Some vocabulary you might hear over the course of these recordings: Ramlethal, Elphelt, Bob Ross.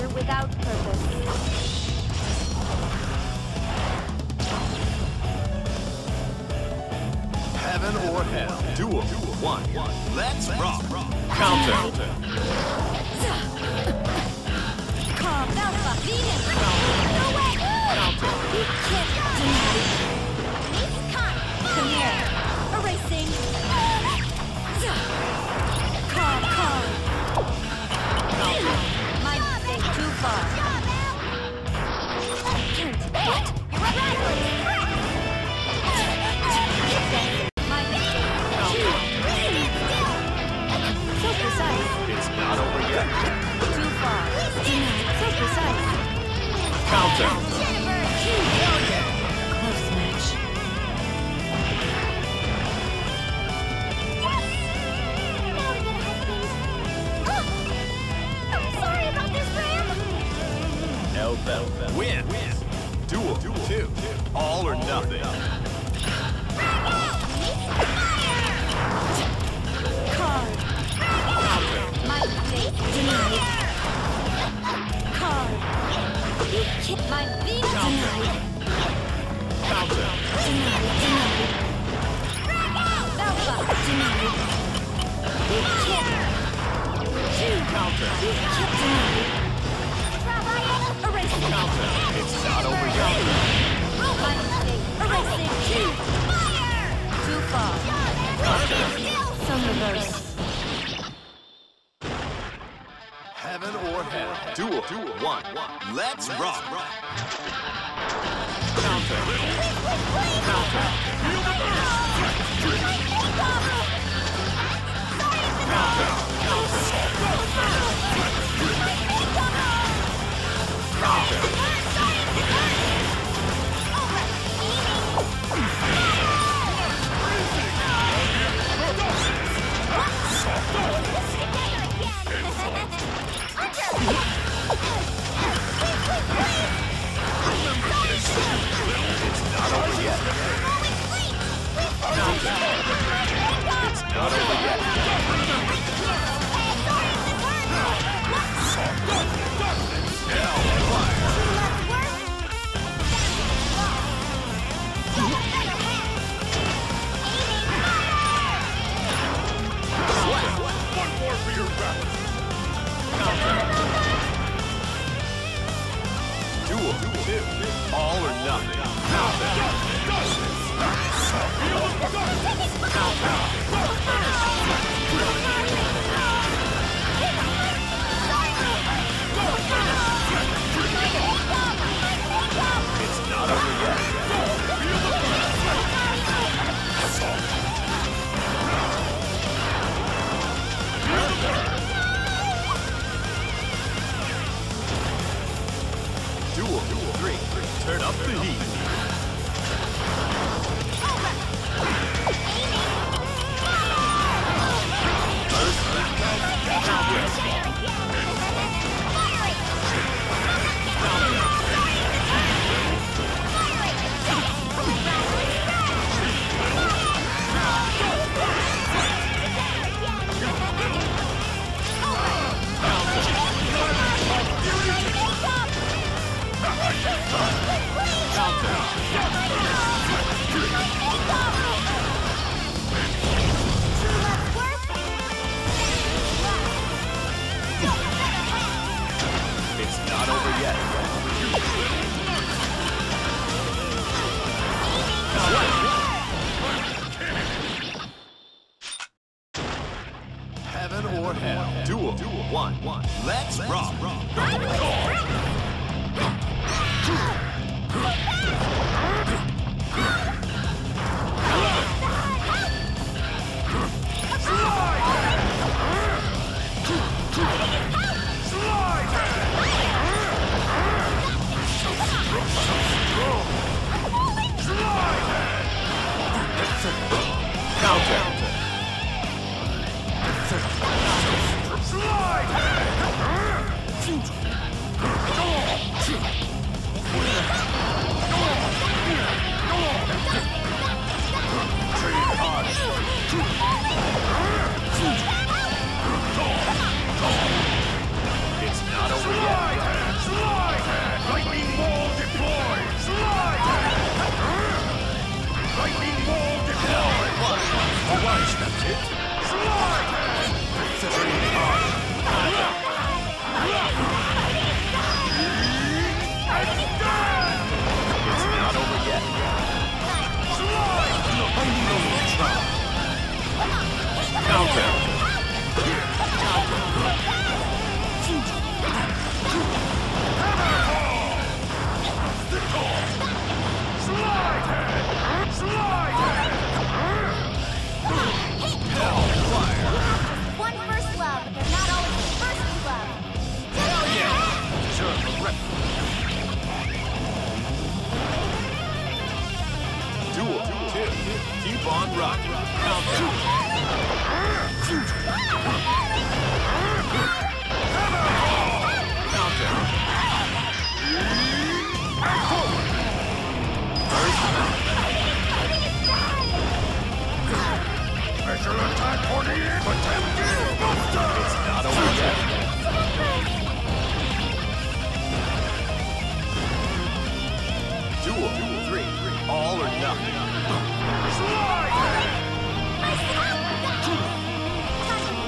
adventure without purpose. Heaven or hell. Duel. One. Let's rock. Counter. Counter. You can't deny it. Come here. Erasing. My mistake too far. Can't. You're right. It's not over yet. Too far. So precise. Counter. Close match. Yes! Now we're gonna have things. Oh! I'm sorry about this, Ram! Elphelt. Win. Duel. Two. All or nothing. It's not over yet. Erasing. Fire! Too far. Some reverse. Heaven or hell. Duel. One. Let's rock. It's not over yet. keep on rocking. Countdown. And forward. Special attack for the attempt. Buster. It's not over yet. Two, three. All or nothing. Slide!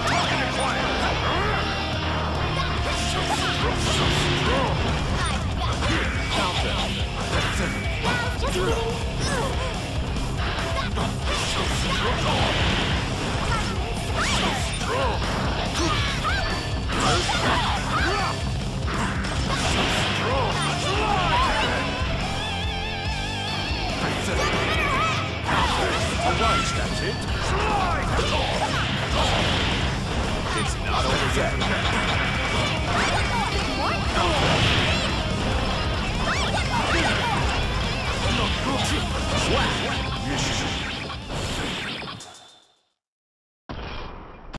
Talking to quiet! That's it. Slide! It's not over yet.